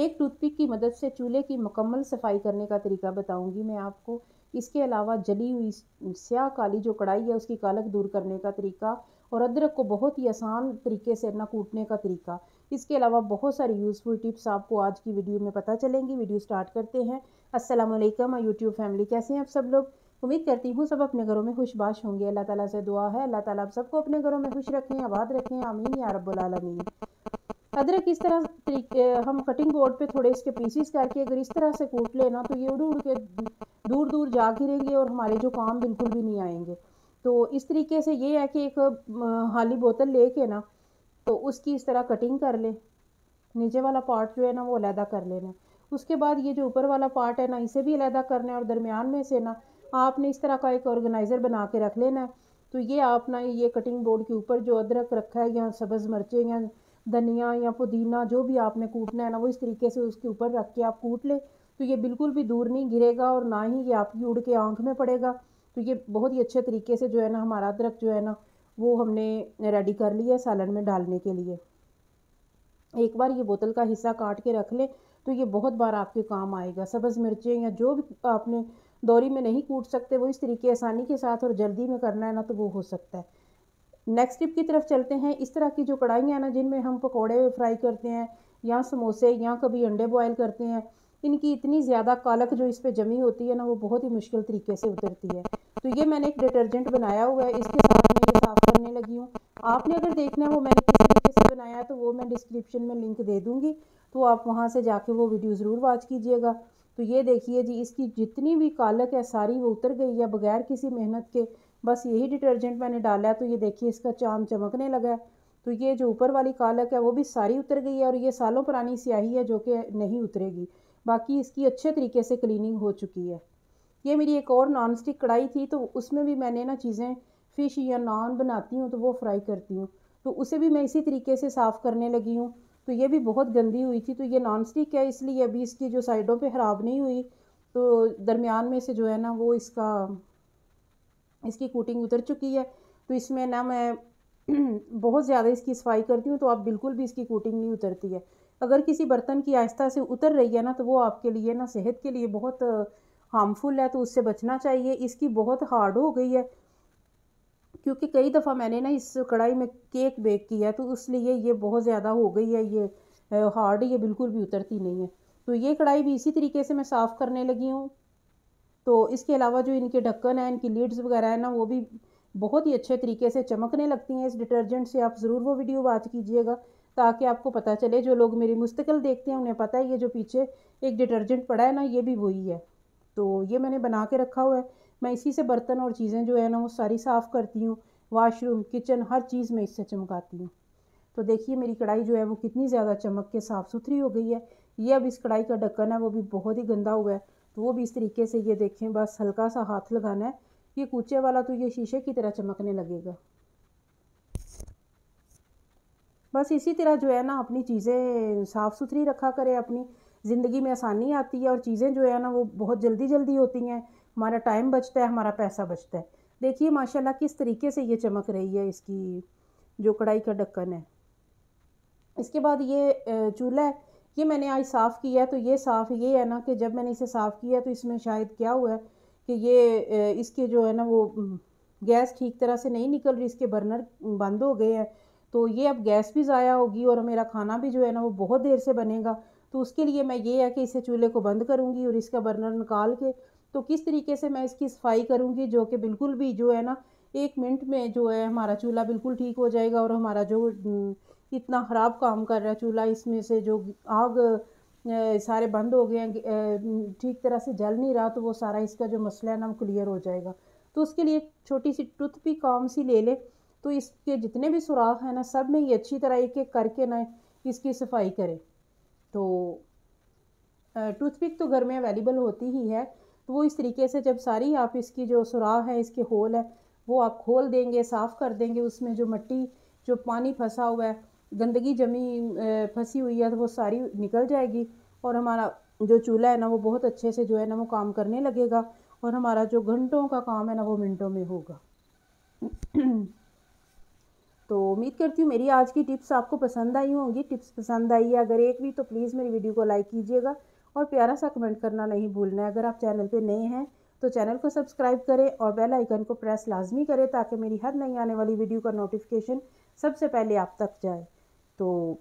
एक टूथपिक की मदद से चूल्हे की मुकम्मल सफाई करने का तरीका बताऊंगी मैं आपको। इसके अलावा जली हुई स्याह काली जो कढ़ाई है उसकी कालक दूर करने का तरीका, और अदरक को बहुत ही आसान तरीके से ना कूटने का तरीका। इसके अलावा बहुत सारी यूज़फुल टिप्स आपको आज की वीडियो में पता चलेंगी। वीडियो स्टार्ट करते हैं। अस्सलाम वालेकुम यूट्यूब फैमिली, कैसे हैं आप सब लोग? उम्मीद करती हूँ सब अपने घरों में खुशबाश होंगे। अल्लाह ताला से दुआ है अल्लाह ताला आप सबको अपने घरों में खुश रखें, आबाद रखें, आमीन या रब्बुल आलमीन। अदरक इस तरह तरीके हम कटिंग बोर्ड पे थोड़े इसके पीसीस करके अगर इस तरह से कूट लेना तो ये उड़ उड़ के दूर दूर जा गिरेंगे और हमारे जो काम बिल्कुल भी नहीं आएंगे। तो इस तरीके से ये है कि एक हाली बोतल ले के ना तो उसकी इस तरह कटिंग कर ले, नीचे वाला पार्ट जो है ना वो अलहदा कर लेना। उसके बाद ये जो ऊपर वाला पार्ट है ना इसे भी अलहदा करना है, और दरमियान में से ना आपने इस तरह का एक ऑर्गेनाइज़र बना के रख लेना है। तो ये आप ना ये कटिंग बोर्ड के ऊपर जो अदरक रखा है या सब्ज़ मिर्चें या धनिया या पुदीना जो भी आपने कूटना है ना वो इस तरीके से उसके ऊपर रख के आप कूट ले, तो ये बिल्कुल भी दूर नहीं गिरेगा और ना ही ये आपकी उड़ के आँख में पड़ेगा। तो ये बहुत ही अच्छे तरीके से जो है ना हमारा अदरक जो है ना वो हमने रेडी कर लिया है सालन में डालने के लिए। एक बार ये बोतल का हिस्सा काट के रख लें तो ये बहुत बार आपके काम आएगा। सब्ज़ मिर्चें या जो भी आपने दौरी में नहीं कूट सकते वो इस तरीके आसानी के साथ और जल्दी में करना है ना तो वो हो सकता है। नेक्स्ट टिप की तरफ चलते हैं। इस तरह की जो कढ़ाइयाँ ना जिनमें हम पकौड़े फ्राई करते हैं या समोसे या कभी अंडे बॉयल करते हैं, इनकी इतनी ज़्यादा कालक जो इस पे जमी होती है ना वो बहुत ही मुश्किल तरीके से उतरती है। तो ये मैंने एक डिटर्जेंट बनाया हुआ है, इसके साथ मैं ये साफ़ करने लगी हूँ। आपने अगर देखना है वो मैंने किस तरीके से बनाया है तो वो मैं डिस्क्रिप्शन में लिंक दे दूँगी, तो आप वहाँ से जाके वो वीडियो ज़रूर वॉच कीजिएगा। तो ये देखिए जी, इसकी जितनी भी कालक है सारी वो उतर गई है बगैर किसी मेहनत के, बस यही डिटर्जेंट मैंने डाला है। तो ये देखिए इसका चांद चमकने लगा है, तो ये जो ऊपर वाली कालक है वो भी सारी उतर गई है और ये सालों पुरानी स्याही है जो कि नहीं उतरेगी। बाकी इसकी अच्छे तरीके से क्लीनिंग हो चुकी है। ये मेरी एक और नॉन स्टिक कढ़ाई थी तो उसमें भी मैंने ना चीज़ें फ़िश या नॉन बनाती हूँ तो वो फ्राई करती हूँ, तो उसे भी मैं इसी तरीके से साफ़ करने लगी हूँ। तो ये भी बहुत गंदी हुई थी, तो ये नॉन स्टिक है इसलिए अभी इसकी जो साइडों पर ख़राब नहीं हुई, तो दरमियान में से जो है ना वो इसकी कोटिंग उतर चुकी है। तो इसमें ना मैं बहुत ज़्यादा इसकी सफाई करती हूँ तो आप बिल्कुल भी इसकी कोटिंग नहीं उतरती है। अगर किसी बर्तन की आहिस्ता से उतर रही है ना तो वो आपके लिए ना सेहत के लिए बहुत हार्मफुल है, तो उससे बचना चाहिए। इसकी बहुत हार्ड हो गई है क्योंकि कई दफ़ा मैंने ना इस कढ़ाई में केक बेक किया है तो इसलिए ये बहुत ज़्यादा हो गई है, ये हार्ड, ये बिल्कुल भी उतरती नहीं है। तो ये कढ़ाई भी इसी तरीके से मैं साफ़ करने लगी हूँ। तो इसके अलावा जो इनके ढक्कन हैं, इनकी लीड्स वगैरह है ना वो भी बहुत ही अच्छे तरीके से चमकने लगती हैं इस डिटर्जेंट से। आप ज़रूर वो वीडियो वॉच कीजिएगा ताकि आपको पता चले। जो लोग मेरी मुस्तकिल देखते हैं उन्हें पता है ये जो पीछे एक डिटर्जेंट पड़ा है ना ये भी वही है। तो ये मैंने बना के रखा हुआ है, मैं इसी से बर्तन और चीज़ें जो है ना वो सारी साफ़ करती हूँ। वाशरूम, किचन, हर चीज़ में इससे चमकाती हूँ। तो देखिए मेरी कढ़ाई जो है वो कितनी ज़्यादा चमक के साफ़ सुथरी हो गई है। ये अब इस कढ़ाई का ढक्कन है वो भी बहुत ही गंदा हुआ है, तो वो भी इस तरीके से ये देखें, बस हल्का सा हाथ लगाना है, ये कूचे वाला, तो ये शीशे की तरह चमकने लगेगा। बस इसी तरह जो है ना अपनी चीज़ें साफ़ सुथरी रखा करें, अपनी ज़िंदगी में आसानी आती है और चीज़ें जो है ना वो बहुत जल्दी जल्दी होती हैं, हमारा टाइम बचता है, हमारा पैसा बचता है। देखिए माशाल्लाह किस तरीके से ये चमक रही है इसकी जो कढ़ाई का ढक्कन है। इसके बाद ये चूल्हा है, ये मैंने आज साफ़ किया है। तो ये साफ़ ये है ना कि जब मैंने इसे साफ़ किया तो इसमें शायद क्या हुआ है कि ये इसके जो है ना वो गैस ठीक तरह से नहीं निकल रही, इसके बर्नर बंद हो गए हैं, तो ये अब गैस भी ज़ाया होगी और मेरा खाना भी जो है ना वो बहुत देर से बनेगा। तो उसके लिए मैं ये है कि इसे चूल्हे को बंद करूँगी और इसका बर्नर निकाल के तो किस तरीके से मैं इसकी सफाई करूँगी जो कि बिल्कुल भी जो है ना एक मिनट में जो है हमारा चूल्हा बिल्कुल ठीक हो जाएगा और हमारा जो इतना ख़राब काम कर रहा है चूल्हा, इसमें से जो आग सारे बंद हो गए हैं, ठीक तरह से जल नहीं रहा, तो वो सारा इसका जो मसला है ना वो क्लियर हो जाएगा। तो उसके लिए एक छोटी सी टूथपिक काम सी ले ले, तो इसके जितने भी सुराख हैं ना सब में ये अच्छी तरह एक एक करके ना इसकी सफाई करें। तो टूथपिक तो घर में अवेलेबल होती ही है, तो वो इस तरीके से जब सारी आप इसकी जो सुराख है, इसके होल है, वो आप खोल देंगे, साफ़ कर देंगे, उसमें जो मिट्टी, जो पानी फंसा हुआ है, गंदगी जमी फंसी हुई है, तो वो सारी निकल जाएगी और हमारा जो चूल्हा है ना वो बहुत अच्छे से जो है ना वो काम करने लगेगा और हमारा जो घंटों का काम है ना वो मिनटों में होगा। तो उम्मीद करती हूँ मेरी आज की टिप्स आपको पसंद आई होंगी। टिप्स पसंद आई है अगर एक भी, तो प्लीज़ मेरी वीडियो को लाइक कीजिएगा और प्यारा सा कमेंट करना नहीं भूलना है। अगर आप चैनल पे नए हैं तो चैनल को सब्सक्राइब करें और बेल आइकन को प्रेस लाजमी करें ताकि मेरी हर नई आने वाली वीडियो का नोटिफिकेशन सबसे पहले आप तक जाए। तो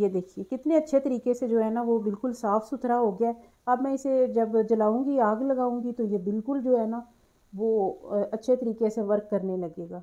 ये देखिए कितने अच्छे तरीके से जो है ना वो बिल्कुल साफ़ सुथरा हो गया। अब मैं इसे जब जलाऊँगी, आग लगाऊँगी, तो ये बिल्कुल जो है ना वो अच्छे तरीके से वर्क करने लगेगा।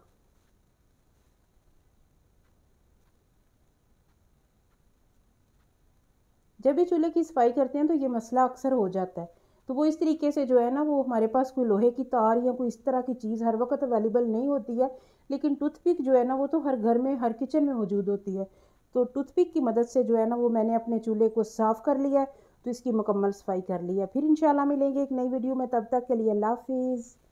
जब भी चूल्हे की सफाई करते हैं तो ये मसला अक्सर हो जाता है। तो वो इस तरीके से जो है ना वो हमारे पास कोई लोहे की तार या कोई इस तरह की चीज़ हर वक्त अवेलेबल नहीं होती है, लेकिन टूथपिक जो है ना वो तो हर घर में, हर किचन में मौजूद होती है। तो टूथपिक की मदद से जो है ना वो मैंने अपने चूल्हे को साफ़ कर लिया है, तो इसकी मुकम्मल सफाई कर ली है। फिर इंशाल्लाह मिलेंगे एक नई वीडियो में, तब तक के लिए अल्लाह हाफिज़।